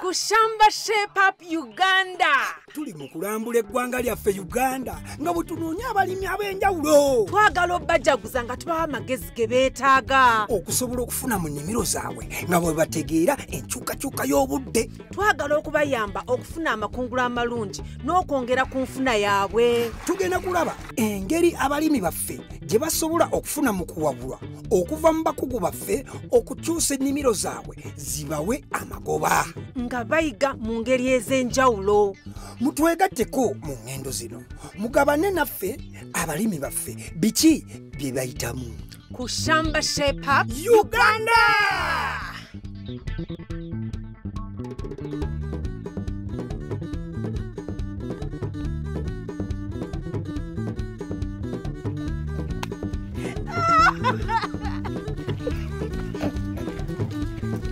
Ku Shamba Shape Up Uganda. Tuli mu kulambula eggwanga lyaffe Uganda nga bwe tunoonya abalimi ab'enjawulo. Twagala obajjaguza nga tubawa amagezi ge beetaaga okusobola okufuna mu nnimiro zaabwe nga bwe bategeera enkyukakyuka y'obudde. Twagala okubayamba okufuna amakungula amalungi n'okwongera ku nfuna yaabwe. Tugenda kulaba engeri abalimi baffe gye basobola okufuna mu kuwabulwa okuva mu bakugu baffe okukyusa ennimiro zaabwe zibawe amagoba. Nga bayiga mu ngeri ez'enjawulo. Mutwegatteko mu ngendo zino mugabane naffe abalimi baffe biki bye bayitamu. Ku Shamba Shape Up Uganda!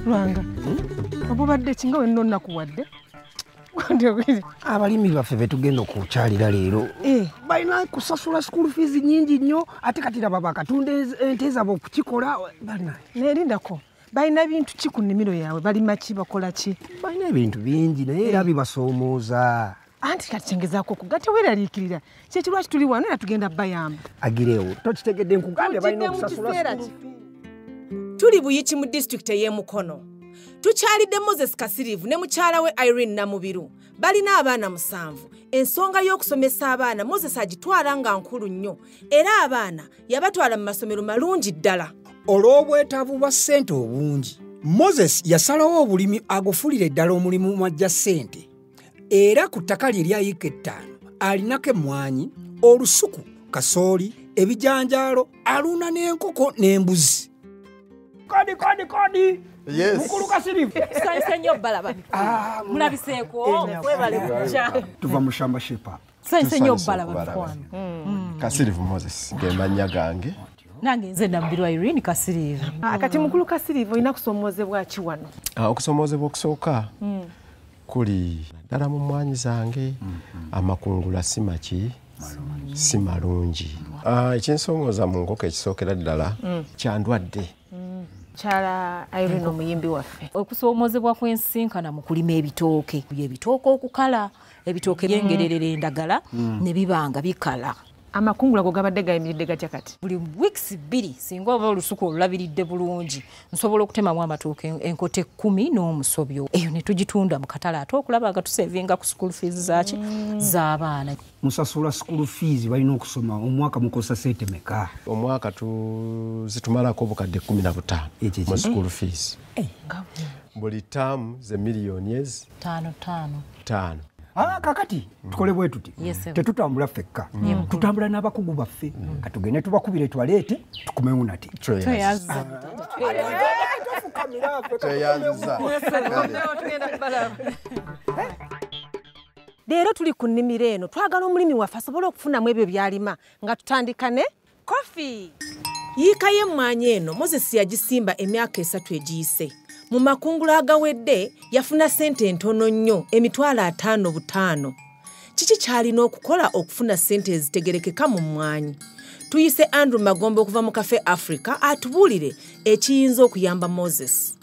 Ranga, obubadde kinga wenno nakuwadde. Abalimi baffe betugenda okukyalira leero. Balina kusasula school fees nnyingi nnyo ate kati laba bakatunda ente zaabwe okukikola. Neerindako, balina bintu ki ku nnimiro yaabwe, balima ki, bakola ki? Balina ebintu bingi naye era bibasoomooza. Anti katengezaako kugatte weeraliikirira kyeki lwaki tuli wano era tugenda bayamba. Agirewo, tokitegedde nkugambye balina okusasula school. Tuli buyichi mu district ye Mukono. Tukyalidde Moses Kasirivu ne mukyala we Irene Namubiru. Balina abaana musanvu. Ensonga y'okusomesa abaana Moses agitwala nga nkulu nnyo. Era abaana yabatwala mu masomero malungi ddala. Olw'obwetaavu bwa ssente obungi, Moses yasalawo obulimi agufulire ddala omulimu mwajja ssente. Era ku ttaka lye lya yiika ettaano alinako emmwanyi, olusuku, kasooli, ebijanjaalo, aluna n'enkoko n'embuzi. Kodi. Yes. Mukulu Kasirivu. Senyo balaba. Mulabiseko kwebale kucha. Tuva mu Shamba Shape Up. Senyo balaba kwano. Kasirivu Moses gemanya gange. Nange nze Namubiru Irene Kasirivu. Akati Mukulu Kasirivu ina kusomozebwa ki wano. Okusomozebwa okusooka. Kuli dala mu mwanyi zange amakungula simaki. Simalungi. Ekinsongoza mu ngoko ekisookera ddala kyandwadde. Chala Irene omuyimbi waffe. Okusoomozebwa kw'ensinkana mu kulima ebitooke. Ebitooke okukala, ebitooke byengererera endagala ne bibanga bikala. Amakungula go gabadde gayimiridde gatya kati? Buli wiiki bbiri singa oba olusuku olulabiridde bulungi, nsobola okutemamu amatooke enkota 10 n'omusobyo. Eyo ne tugitunda mu katale ate okulaba nga tusevinga ku school fees zaaki z'abaana. Musasula school fees balina okusoma omwaka mukosa sente meka? Omwaka zitumalako obukadde 15 mu school fees. Buli taamu ze miliyoni ezi? 5. Kakati, tukole bwe tuti. Tetutambula ffekka. Tutambula n'abakugu baffe. Katugende tubakubire twaleete, tukumeuna ti. Leero tuli ku nnimiro eno, twagala omulimi waffe asobole okufunamu ebyo by'alima nga tutandikane kofi. Yiika y'emmwanyi eno Moses yagisimba emyaka 3 egiyise. Mu makungula agawedde yafuna sente entono nnyo emitwala 55. Kiki kyalina okukola okufuna sente ezitegerekeka mu mwanyi? Tuyise Andrew Magomba okuva mu Cafe Africa atubuulire ekiyinza okuyamba Moses.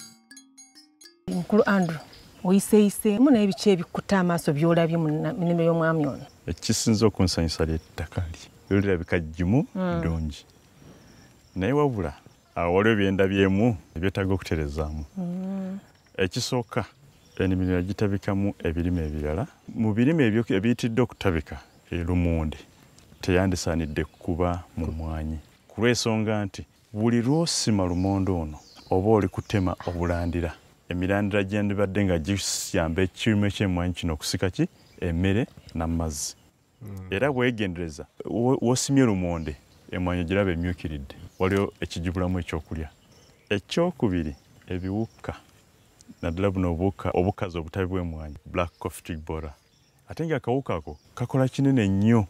Mukulu Andrew, oyiseyise muna ebiki ebikuta amaaso by'olabye mu nnimiro y'omwami ono? Ekisinza okunsanyusa ly'ettaka lirabika jjimu ddungi. Naye wabula awali ebyendabyemu ebyetaaga okuterezaamu. Ekisooka, ennimiro yagitabikamu ebirime ebirala. Mu birime ebyo ebiyitidde okutabika, lumonde teyandisaanidde kuba mu mwanyi. Ku lw'ensonga nti buli lw'osima lumonde ono oba oli kutema obulandira. Emirandira gyandibadde nga giyamba ekirime ky'emmwanyi kino okusika ki emmere n'amazzi. Era bwegendereza w'osimye lumonde emmwanyi ogiraba emyukiridde. Waliwo ekijibulamu ekyokulya. Ekyokubiri ebiwuka naddala buno obukazi obutabi bw'emmwanyi black coffee tick borer. Ate nga akawuka ako kakola kinene nnyo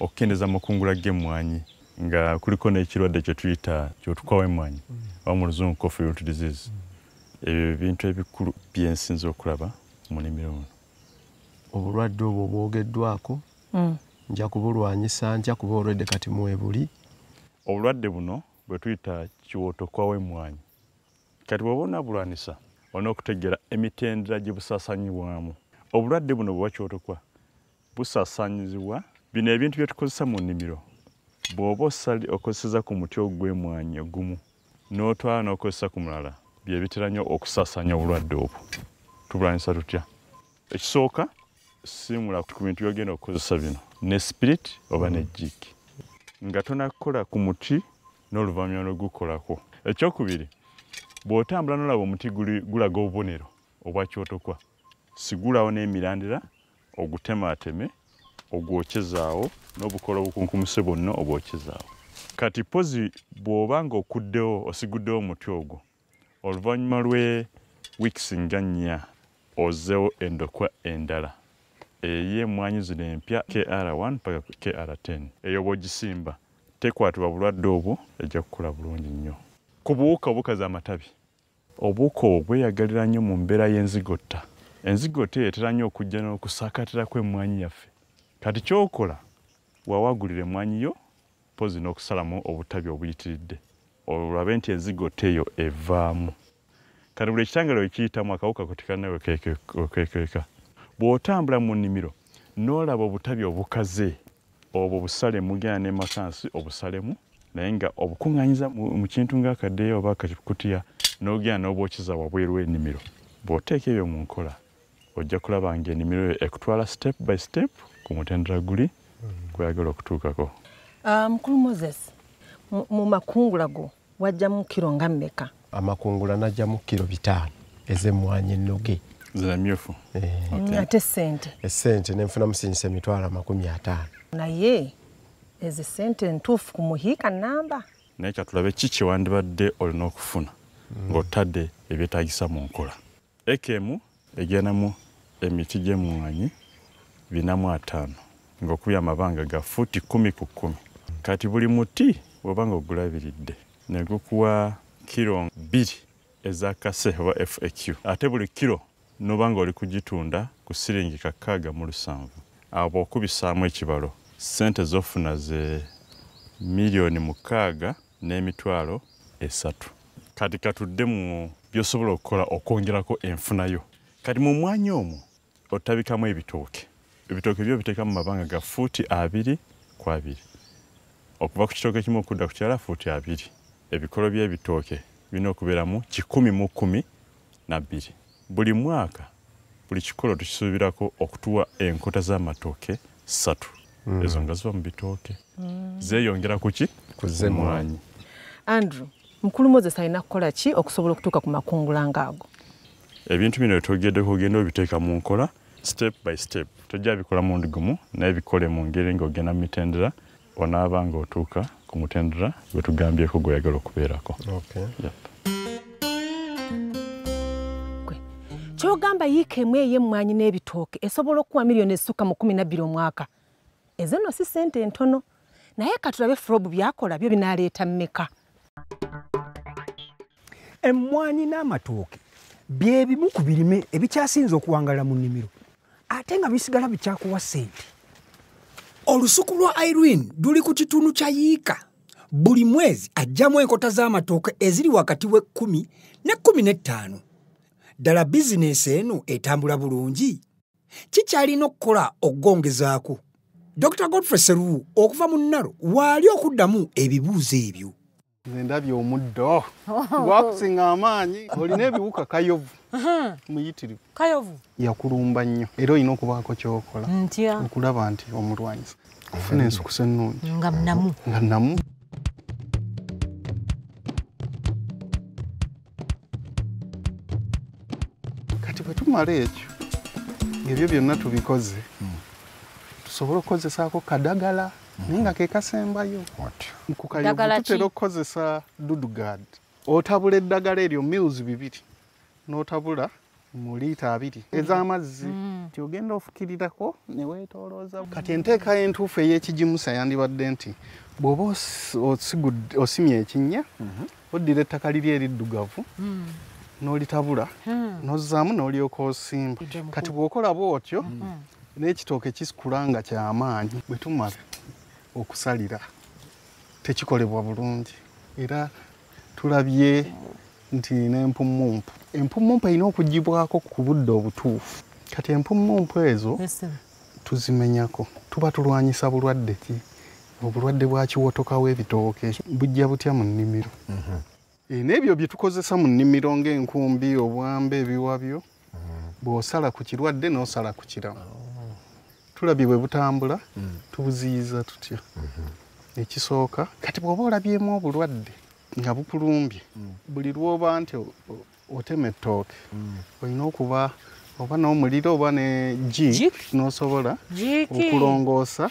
okukendeza amakungula g'emmwanyi nga kuliko n'ekirwadde kye tuyita ky'otukwawo emmwanyi oba mu luzungu coffee root disease. Ebyo bintu ebikulu byensinza okulaba mu nnimiro muno. Obulwadde obwo bwogeddwako nja kubulwanyisa, nja kuba olwedde kati mwebuli. Obulwadde buno bwe tuyita kiwotokwawo emmwanyi. Kati bw'oba onaabulwanisa onokutegera emitendera gye busaasaanyibwamu obulwadde buno bwe wakyotokwa busaasaanyizibwa bino ebintu bye tukozesa mu nnimiro bw'oba okozeseza ku muti ogw'emmwanyi ogumu n'otwala n'okozesa ku mulala bye bitera nnyo okusaasaanya obulwadde obwo. Tubulwanyisa tutya? Ekisooka simula ku bintu by'ogenda okukozesa bino ne spirit oba ne jiki nga tonakukola ku muti n'oluvannyuma n'ogukolako. Ekyokubiri bw'otambula n'olaba omuti gulaga obubonero obwa kyotokwa sigulawo n'emirandira ogutemaateme ogwokyezaawo n'obukola obukunkumuse bwonna obwokyezaawo. Kati pozi bw'oba nga okuddewo osiguddewo omuti ogwo oluvannyuma lwe wiikisi nga nnya ozzewo endokwa endala ey'emmwanyi zino empya KR1 mpaka KR10 eyo bw'ogisimba tekwatibwa bulwadde obwo ejja kukola bulungi nnyo. Ku buwuka obukaza amatabi obuwuka obwo bweyagalira nnyo mu mbeera y'enzigotta. Enzigotta ereetera nnyo okujja n'okusaakatira kw'emmwanyi yaffe. Kati ky'okola waawagulira emmwanyi yo pozi n'okusalamu obutabi obuyitiridde olabe nti enzigotta eyo evaamu. Kati buli ekitangalo ekiyitamu akawuka kotekannawe keekeeka. Bw'otambula mu nnimiro n'olaba obutabi obukaze obwo busalemu genda n'emakansi obusalemu naye nga obukuŋŋaanyiza mu kintu ng'akadeeya oba akakutiya n'ogenda n'obwokyeza wabweru w'ennimiro. Bw'oteeka ebyo mu nkola ojja kulaba ng'ennimiro eyo ekutwala step by step ku mutendera guli gw'oyagala okutuukako. Mukulu Moses, mu makungula go wajjamu kiro nga mmeka? Amakungula najjamu kiro 5 ez'emmwanyi ennuge. Zina myufu? Ate ssente? Essente ne nfunamu sinyisa emitwalo 50. Naye ezi ssente entuufu ku muhiika nnamba? Naye katulabe ki kye wandibadde olina okufuna ng'otadde ebyetaagisa mu nkola. Ekemu egeenamu emiti gy'emmwanyi 450 ng'okubya amabanga ga fuuti 10 ku 10. Kati buli muti bw'oba ng'ogulabiridde ne gukuwa kiro 2 ez'akase oba FAQ. Ate buli kiro n'oba ng'oli kugitunda ku siringi 6,700. Awo bw'okubisaamu ekibalo ssente z'ofuna ze miliyoni 6,300. Kati katudde mu by'osobola okukola okwongerako enfunayo. Kati mu mwanya omwo otabikamu ebitooke. Ebitooke byo biteeka mu mabanga ga fuuti 2 ku 2. Okuva ku kitooke kimu okudda ku kirala fuuti 2. Ebikolo by'ebitooke birina okubeeramu 1012. Buli mwaka buli kikolo tukisuubirako okutuwa enkota z'amatooke 3. Ezo nga ziva mu bitooke. Zeeyongera ku ki? Kuzeemmwanyi. Andrew, Mukulu Moses alina kukola ki okusobola okutuuka ku makungula ng'ago? Ebintu bino bitogeddeko ogenda obiteeka mu nkola step by step. Tojja bikola mulundi gumu naye bikole mu ngeri ng'ogenda mu mitendera onaaba ng'otuuka ku mutendera gwe tugambyeko gw'oyagala okubeerako. Kyogamba yiika emu ey'emmwanyi n'ebitooke esobola okuwa miliyoni ezisukka mu 12 omwaka. Ezo nno si ssente ntono. Naye katulabe Frobu byakola byo binaaleeta mmeka. Emmwanyi n'amatooke bye bimu ku birime ebikyasinze okuwangalira mu nnimiro ate nga bisigala bikyakuwa ssente. Olusuku lwa Irene luli ku kitundu kya yiika. Buli mwezi ajjamu enkota z'amatooke eziri wakati we'10 ne 15. Ddala bizinensi eno etambula bulungi? Kikyalina okukola okugwongezaako? Dr Godfrey Seruwu okuva mu Naro waali okuddamu ebibuuzo ebyo. Nze ndabye omuddo gwakusinga amaanyi. Olina ebiwuka kayovu. Muyitirivu. Kayovu? Yakulumba nnyo. Era olina okubaako kyokola. Ntya? Okulaba nti omulwanyisa ofuna ensukusa ennungi. Nga nnamu. Nga nnamu. Tumala ekyo ebyo byonna tubikoze tusobole okukozesaako kadagala naye nga ke kasembayo. Ku kayovu tutera okukozesa dudugad. Otabula eddagala eryo mils 2 n'otabula mu lita 2 ez'amazzi tyogenda ofukirirako ne weetoolooza. Kati enteeka entuufu ey'ekigimusa yandibadde nti bw'oba osimye ekinnya oddira ettaka liri eriddugavu n'olitabula nozzaamu n'olyoka osimba. Kati bw'okola bw'otyo n'ekitooke kisikula nga ky'amaanyi. Bwe tumala okusalira tekikolebwa bulungi era tulabye nti n'empumumpu. Empumumpu ino okugibwako ku budde obutuufu. Kati empumumpu ezo tuzimenyako. Tuba tulwanyisa bulwadde ki? Obulwadde bwa kiwotoka w'ebitooke. Bujja butya mu nnimiro. N'ebyo bye tukozesa mu nnimiro ng'enkumbi, obwambe, ebiwabyo. Bw'osala ku kirwadde n'osala ku kiramu. Tulabye bwe butambula, tubuziyiza tutya. Ekisooka, kati bw'oba olabyemu obulwadde nga bukulumbye, buli lw'oba nti otema ettooke, olina okuba oba n'omuliro oba ne jik n'osobola okulongoosa.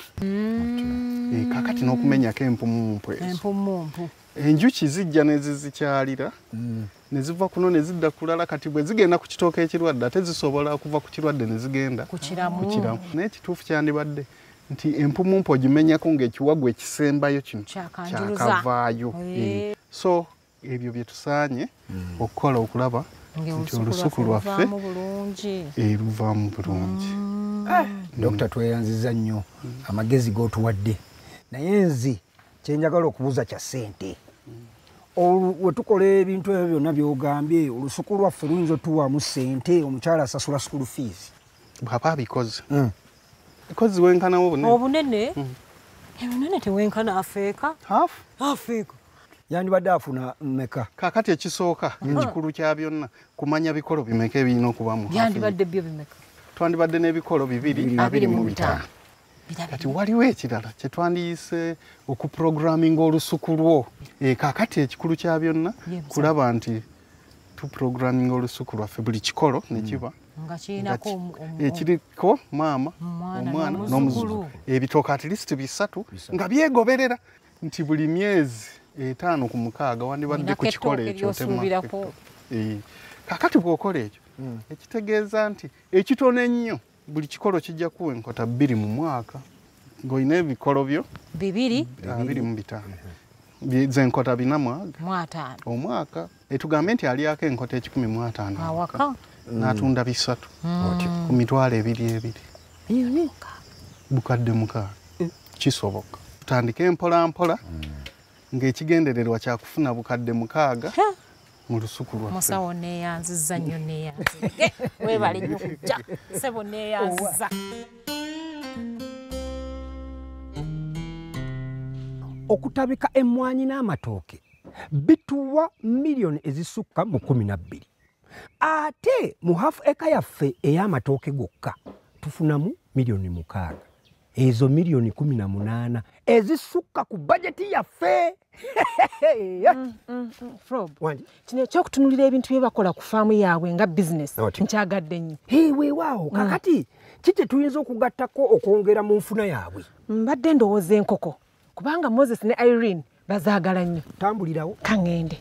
Kakati n'okumenyako empumumpu ezo. Enjuki zijja ne zizikyalira, ne ziva kuno ne zidda kulala, kati bwe zigenda ku kitooke ekirwadde ate zisobola okuva ku kirwadde ne zigenda ku kiramu. N'ekituufu kyandibadde nti empumumpu ogimenyako ng'ekiwagu ekisembayo kino kyakavaayo. So ebyo bye tusaanye okukola okulaba nti olusuku lwaffe luvaamu bulungi. Dokita tweyanziza nnyo amagezi g'otuwadde, naye nzi kyenjagala okubuuza kya ssente. We tukola ebintu ebyo byonna by'ogambye, olusuku lwaffe luyinza otuwaamu ssente, omukyala asasula school fees. Bw'aba abikoze. Kozi wenkana obunene. Obunene? Obunene tewenkana afeeka. Hafu? Afeeka. Yandibadde afuna mmeka. Kakati ekisooka, ekikulu kya byonna, kumanya bikolo bimeka ebirina okuba mu. Yandibadde byo bimeka. Twandibadde n'ebikolo 225. Kati waliwo ekirala kye twandiyise okuprogramminga olusuku lwo. Kakati ekikulu kya byonna kulaba nti tuprogramminga olusuku lwaffe buli kikolo ne kiba. Ekiriko maama, omwana n'omuzukulu. Ebitooke at least 3 nga byegoberera nti buli myezi 5 ku 6 wandibadde ku kikolo ekyo temwako. Kakati bw'okola ekyo, ekitegeeza nti ekitono ennyo buli kikolo kijja kuwa enkota 2 mu mwaka ng'olina ebikolo byo 225. Z'enkota 4 omwaka. Etugambe nti alyako enkota 150 awaka. Natunda 3 ku mitwalo 2,200 bukadde muka. Kisoboka tutandike empolampola ng'ekigendererwa kyakufuna bukadde 7 mu lusuku lwaffe. Musawo neeyanziza nnyo weebale nnyo kujja ssebo neeyanziza. Okutabika emmwanyi n'amatooke bituwa miliyoni ezisukka mu 12. Ate mu hafu eka yaffe ey'amatooke gokka tufunamu miliyoni 6. Ezo miliyoni 18 ezisukka ku bajeti yaffe. Kino ekyokutunulira ebintu bye bakola ku faamu yaabwe nga bizinesi nkyagadde nnyo. Weewaawo kakati ki kye tuyinza okugattako okwongera mu nfuna yaabwe? Mbadde ndowooza enkoko kubanga Moses ne Irene bazaagala nnyo. Tambulirawo kaŋŋende.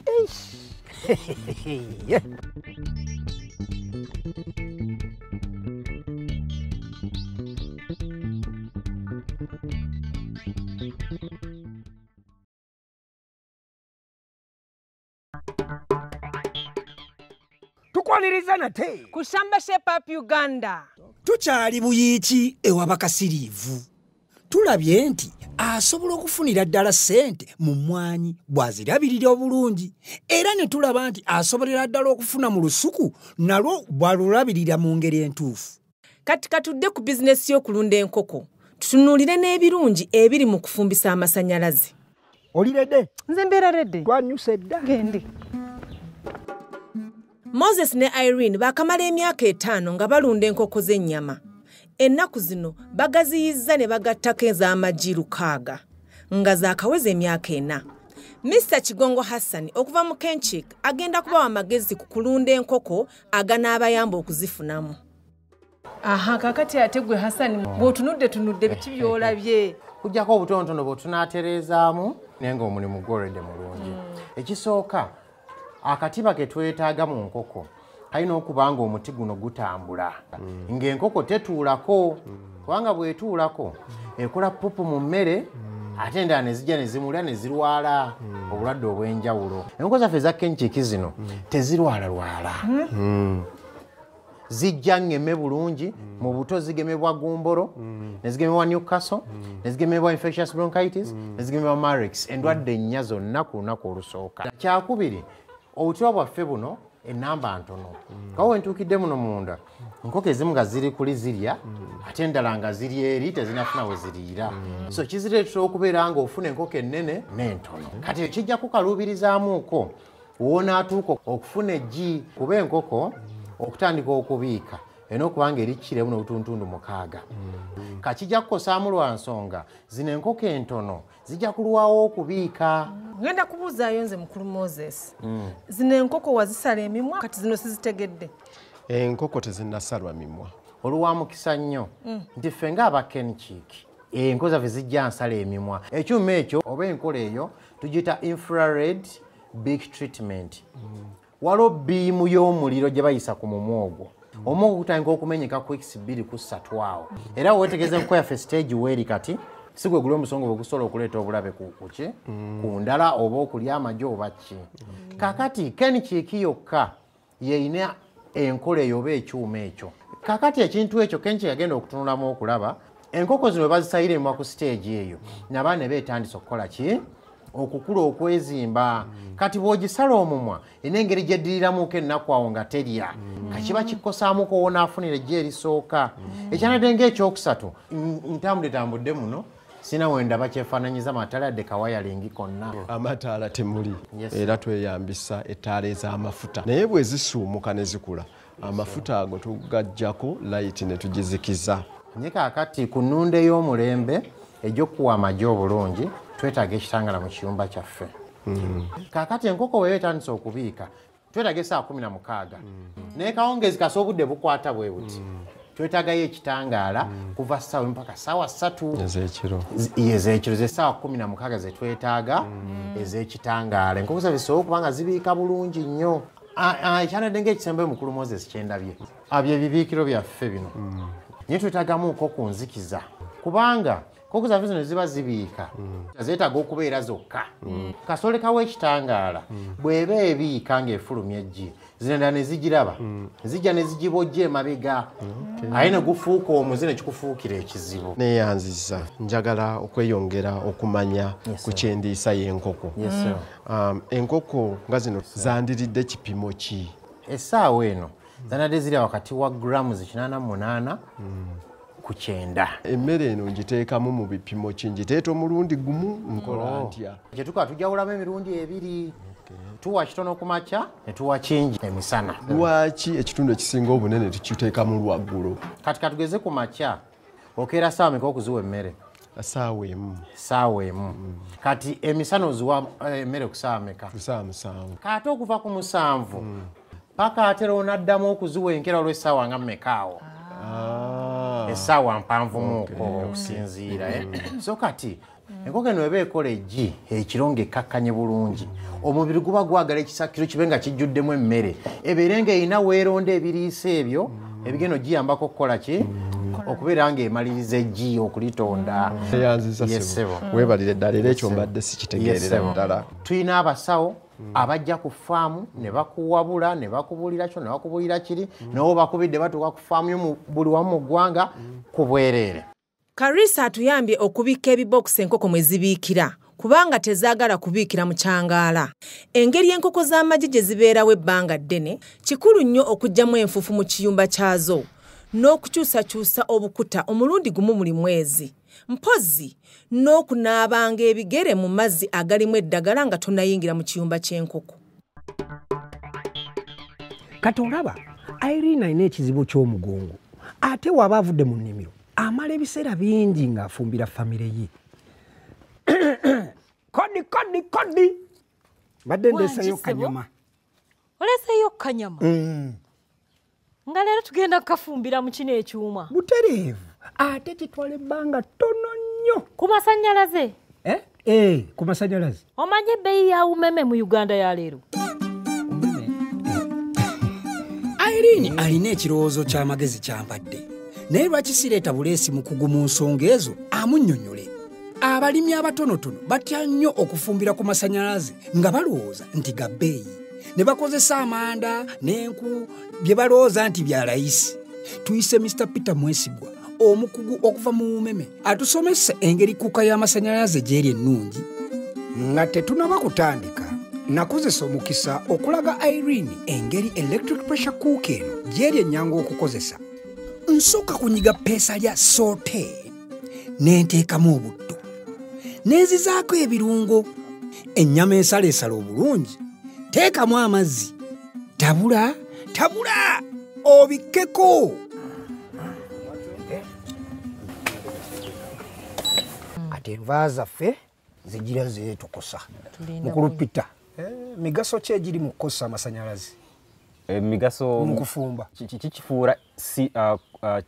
Tukwaliriza nate ku Shamba Shape Up Uganda. Tukyali buyiiki ewa Kasirivu. Tulabye nti asobola okufunira ddala ssente mu mmwanyi bw'azirabirira obulungi, era ne tulaba nti asobolera ddala okufuna mu lusuku nalwo bw'alulabirira mu ngeri entuufu. Kati katudde ku bizinesi y'okulunda enkoko, tutunuulire n'ebirungi ebiri mu kufumbisa amasannyalaze. Oliredde? Nze mbeera redde. Twanyuse dda. Gende. Moses ne Irene baakamala emyaka 5 nga balunda enkoko z'ennyama. Ennaku zino bagaziyizza ne bagattako ez'amagi 6 nga zaakaweza emyaka 4. Mr. Kigongo Hassan okuva mu Kenchik agenda kubawa amagezi ku kulunda enkoko aganaabayamba okuzifunamu. Aha, kakati ate gwe Hassan bw'otunudde biki by'olabye? Kujjako obutontono bw'otunaatereezaamu naye ng'omulimu gw'oledde mulungi. Ekisooka, akatiba ke twetaaga mu nkoko kalina okuba nga omuti guno gutambula ng'enkoko tetuulako, kubanga bwetuulako ekola pupu mu mmere ate endala ne zijja ne zimulya ne zirwala obulwadde obw'enjawulo. Enkoko zaffe eza Kenchiki zino tezirwalalwala, zijja ngeme bulungi mu buto, zigemebwa gumboro, ne zigemebwa Newcastle, ne zigemebwa infectious bronchitis, ne zigemebwa Marix, endwadde 4 zonna ku lunaku olusooka. Kyakubiri obutwa bwaffe buno enamba ntono kawo ntukidde muno munda nkoko ezimu nga ziri kuli zirya ate endala nga ziri eri tezinafuna we ziriira so kizireetera okubeera nga ofuna enkoko ennene n'entono kati kijja kukaluubirizaamu uko wona atuuko okufuna eggi kuba enkoko okutandika okubiika enokubanga erikire muno obutuntundu mukaaga kakijja kukosaamu lwa nsonga zino enkoko entono zijja kulwawo okubiika ngenda kubuuzaayo nze mukulu Moses zino enkoko wazisala emimwa kati zino sizitegedde enkoko tezinnasalwa mimwa oluwa mukisa nnyo nti ffe ng'abakenkiiki enkoza ffe zijja nsala emimwa ekyuma ekyo oba enkola eyo tugiyita infrared big treatment walo biimu y'omuliro gye bayisa ku mumwa ogwo omwo kutandika okumenyeka ku X2 awo era wetegeze enkoko yaffe stage weri kati sigwe gulo musongo bokusola okuleeta obulabe kuki ku ndala oba okulya amagi oba ki kakati kenkiiki yokka yeina enkola eyo oba ekyuma ekyo kakati ekintu ekyo kenki yagenda okutunulamu okulaba enkoko zino bazisayire emwa ku stage eyo nabaana beetandisa okukola ki okukula okwezimba kati bwogisala omumwa enengeri gyeddiriramuko ennaku awo nga terya kakiba kikosaamu kuwona afunire gye erisooka ekyanadde ekyokusatu ntambudetambudde muno sina wenda bakyefaananyiza mataladde kawayalingi konna amataala temuli era tweyambisa ettaala ez'amafuta naye bwe zisuumuka ne zikula amafuta ago tugajjako layiti ne tugizikiza nye kakati ku nnunda ey'omulembe egy'okuwa amagi obulungi twetaaga ekitangala mu kiyumba kyaffe kakati enkoko weetandisa okubiika twetaaga essaawa 16 naye kawongezi kasobudde bukwata bwe buti twetaagayo ekitangaala kuva ssaawa mpaka ssaawa 3 ez'ekiro z'essaawa 16 ze twetaaga ez'ekitangaala enkoko zaffe zisobola okubanga zibiika bulungi nnyo ekyanadde ng'ekisembayo mukulu Moses kyendabye abye ebibiikiro byaffe bino nye twetaagamuko ku nzikiza kubanga koko za vizo ziba zibiika zeetaaga okubeera zokka kasolekawo ekitangaala bw'eba ebiika ng'efulumya eggi zirenda ne zigiraba zijja ne zigibojja emabega aye ne gufuuka omuze ne kikufuukira ekizibu neeyanziza njagala okweyongera okumanya ku kyendiisa y'enkoko enkoko nga zino zandiridde kipimo ki essaawa eno zanadde zirya wakati wa gramu 88 kuchenda emmere eno ngiteekamu mu bipimo kingiteeta omulundi gumu nkola ntya kyetuka tujawulamu emirundi 2 tuwa kitono kumaca ne tuwa kingi emisana lwaki ekitundu ekisinga obunene tukiteekamu lwaggulu kati katugeze ku maca okeera saawa meka okuziwa emmere saawa emu kati emisana oziwa emmere ku saawa meka ku saawa 7 kati okuva ku 7 paka atera onaddamu okuziwa enkera olw'essaawa nga mmekaawo essaawa mpanvu muko okusinziira so kati enkoko eno eba ekola eggi ekirungi ekkakkanye bulungi omubiri guba gwagala ekisakiro kibe nga kijjuddemu emmere ebeere nga erina weeronda ebiriisa ebyo ebigeno giyambako okukola ki okubeera nga emaliriza eggi okulitonda weebalire ddala era ekyo mbadde sikitegeerera ddala tulina abasawo abajja ku faamu ne bakuwabula ne bakubulira kyo ne bakubulira kiri n'obo bakubidde batuuka ku faamu y'omu buli wamu mu ggwanga ku bwereere Karisa atuyambye okubika ebibokisi enkoko mwe zibiikira kubanga tezaagala kubiikira mu kyangaala engeri enkoko z'amagi gye zibeerawo ebbanga ddene kikulu nnyo okuggyamu enfufu mu kiyumba kyazo n'okukyusakyusa obukuta omulundi gumu buli mwezi mpozi n'okunaabanga ebigere mu mazzi agalimu eddagala nga tonnayingira mu kiyumba ky'enkoko kati olaba Irene alina ekizibu ky'omugongo ate waba avudde mu nnimiro amala ebiseera bingi ng'afumbira famire ye kodi badde ndeeseeyo kanyama oleseeyo kanyama nga leero tugenda kukafumbira mu kino ekyuma butereevu ate kitwala ebbanga ttono nnyo ku masannyalaze ku masannyalaze omanye ebbeeyi ya umeme mu Uganda ya leero Irene alina ekirowoozo ky'amagezi kyampadde naye lwaki sireeta buleesi mu kugu mu nsonga ezo amunnyonnyole abalimi abatonotono batya nnyo okufumbira ku masannyalaze nga balowooza nti ga bbeeyi ne bakozesa amanda n'enku bye balowooza nti bya layisi tuyise Mr Peter Mwesigwa omukugu okuva mu umeme atusomesa engeri kuka y'amasannyalaze gyeri ennungi nga tetunaba kutandika Nakozesa omukisa okulaga Irene engeri electric pressure cooker gyeri ennyangu okukozesa. Nsooka kunyiga pesa lya sote n'enteekamu obutto n'ezizaako ebirungo. Ennyama esaleesala obulungi teekamu amazzi, tabula obikkeko. Kati enva zaffe zigira zeetukosa. Mukulu Peter, migaso ki egiri mu kukosa amasanyalazi? Migaso mu kufumba kikifuula si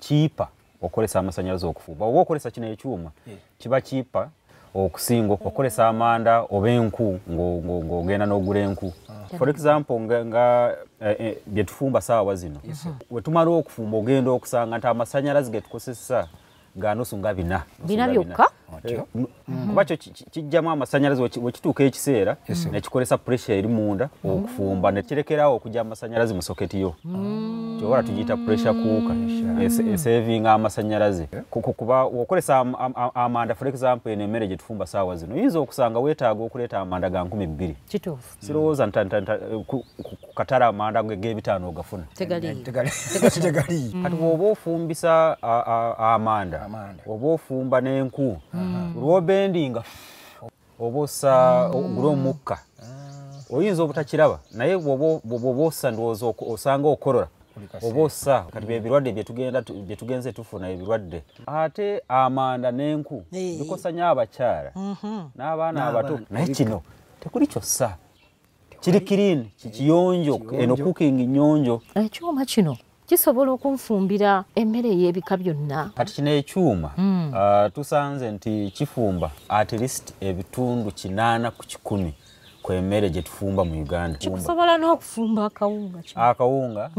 kiipa okolesa amasanyalazi okufumba. Oba okolesa kino ekyuma kiba kiipa okusinga okolesa amanda oba enku ng'ogenda n'ogula enku. For example, nga bye tufumba saawa zino, wetumala okufumba ogenda okusanga nti amasanyalazi ge tukozesa ga nusu nga bina byokka. Kubacho kijjamu amasanyalazi wekituuka ekiseera nekikolesa pressure eri munda okufumba nekirekerawo okujja amasanyalazi mu soketi yo. Kyobola tugiyita pressure cooker, saving amasanyalazi. Kuba okolesa amanda, for example, eno emmere gye tufumba saawa zino oyinza okusanga weetaaga okuleeta amanda ga 12,000. Kituufu. Sirowooza kukatala amanda g'ebitaano ogafuna. Tegali. Kati bw'oba ofumbisa amanda, oba ofumba n'enku, lw'obendinga oba osa gula omukka, oyinza obutakiraba naye bw'oba osa ndowooza osanga okolola oba osa. Kati by'ebirwadde bye tugenze tufuna ebirwadde. Ate amanda n'enku bikosa nnyo abakyala n'abaana abato, naye kino tekuli kyossa. Kiri kirini, kikiyonjo, eno cooking nnyonjo. Ekyuma kino kisobola okunfumbira emmere y'ebika byonna. Kati kino ekyuma tusanze nti kifumba at least ebitundu 8 ku 100 kw'emmere gye tufumba mu Uganda. Kikusobola n'okufumba akawunga. Akawunga,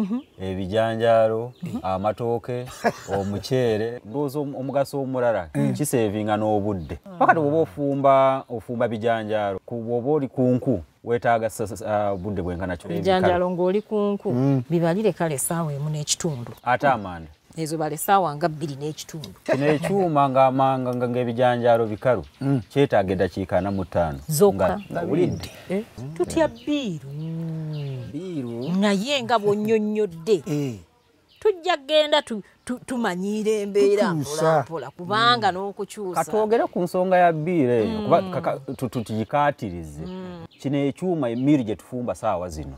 ebijanjaalo, amatooke, omuceere. Ndowooza omugaso omulala kisevinga n'obudde. Pakati bw'oba ofumba bijanjaalo, bw'oba oli ku nku weetaaga budde bwenkana kyo. Bijanjaalo ng'oli ku nku bibalire kale essaawa 1:15. Ate amanda ezo bale essaawa nga 2:15. Kino ekyuma ng'amanga ng'ebijanjaalo bikalu kyetaaga eddakiika 45 zokka. Ngawulidde tutya biiru naye nga bw'onnyonnyodde tujja kgenda tumanyiira embeera mpolampola kubanga n'okukyusa. Katwogere ku nsonga ya bbiira eyo kuba tutugikaatirize. Kino ekyuma emmiri gye tufumba saawa zino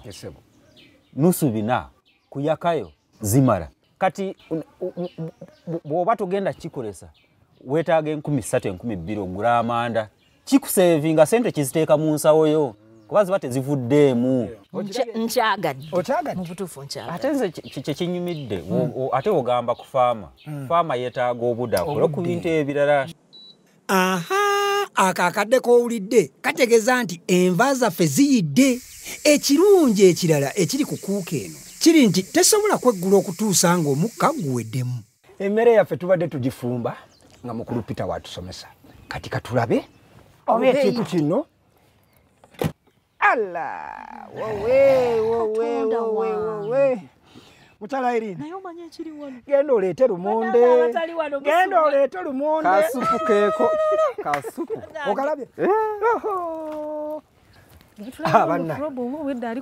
4:45 kuyakayo zimala. Kati bw'oba togenda kikolesa weetaaga 13,000, 12,000 ogula amanda. Kikusevinga sente kiziteeka mu nsawo yo kuba ziba tezivuddeemu. Ate nze kye kinyumidde, ate ogamba ku faama. Faama yeetaaga obudde akole ku bintu ebirala. Ako akadde k'owulidde kategeeza nti enva zaffe ziyidde. Ekirungi ekirala ekiri ku kuuka eno kiri nti tesobola kweggula okutuusa ng'omukka guweddemu. Emmere yaffe tubadde tugifumba nga Mukulu Peter watusomesa. Kati katulabe oba ekintu kino. Alla wowe mutala Irene, naye omanye ekiri wano. Genda oleete lumonde. Kasupu keeko. Kasupu. Okalabye? Mutuukidde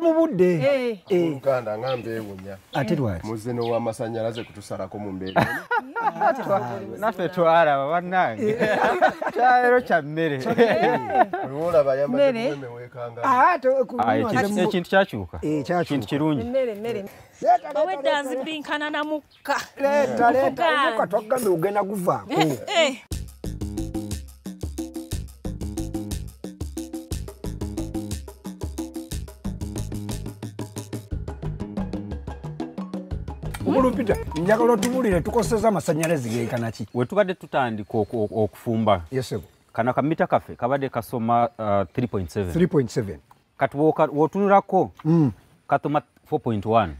mu budde. Uganda nga mbeewunya. Ate lwaki? Muzino w'amasanyalaze kutusalako mu mbeera. Naffe twalaba bannange. Kyayero kya mmere. Olwolaba yambaze mweweekanga. Ekintu kyakyuka. Ekintu kirungi. Bawedda nzibinkana na mukka. Leta twagambye ogenda guvaako. Mukulu Peter, njagala otubuulire tukozesa amasanyalazi genkana ki? Wetubadde tutandika okufumba. Kano kamita kaffe kabadde kasoma 3.7. 3.7. Kati bw'otunulako katoma 4.1.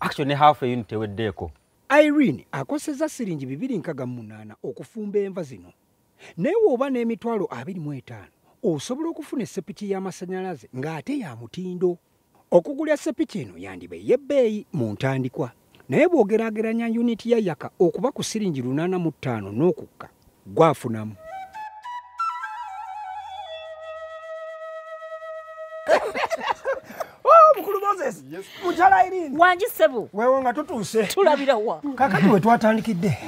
Actually half a unit eweddeko. Irene akoseza siringi 2,800 okufumba enva zino. Naye oba n'emitwalo 25 osobola okufuna esepiki y'amasanyalaze ng'ate ya mutindo. Okugula sepiki eno yandiba ey'ebbeeyi mu ntandikwa Naye bw'ogeraageranya unit ya yaka okuba ku siringi 85 n'okukka gwafunamu. Yes. Mujala Irene. Wanji sebu. Wewe nga tutuse. Tulabira wa. Kakati wetu watandikide.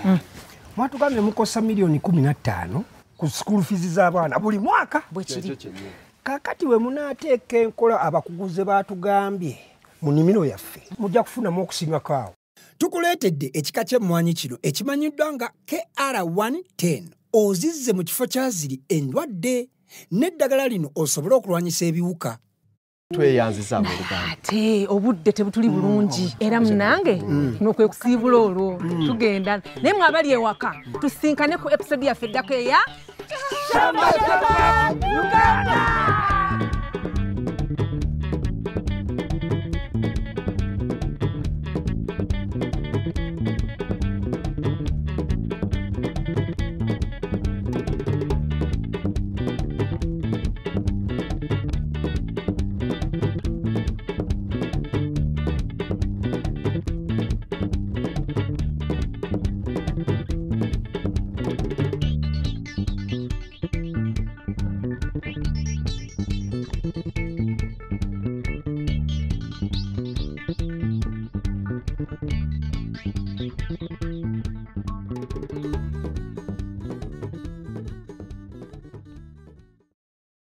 Mwatu kame mukosa milioni 15 ku school fees z'abana buli mwaka. Kakati we munateke nkola abakuguze batugambye munimiro yaffe. Mujja kufuna mu okusinga kawo. Tukuletedde ekika ky'emmwanyi kino ekimanyiddwa nga KR110 ozizze mu kifo kyaziri endwadde n'eddagala lino osobola okulwanyisa ebiwuka. Tweyanzisa mu Uganda. Ate obudde tebutuli bulungi era munange n'okwe kusibula olwo tugenda. Naye mwe abali ewaka tusinkane ku episode ya feddako eya Shamba Shape Up Uganda.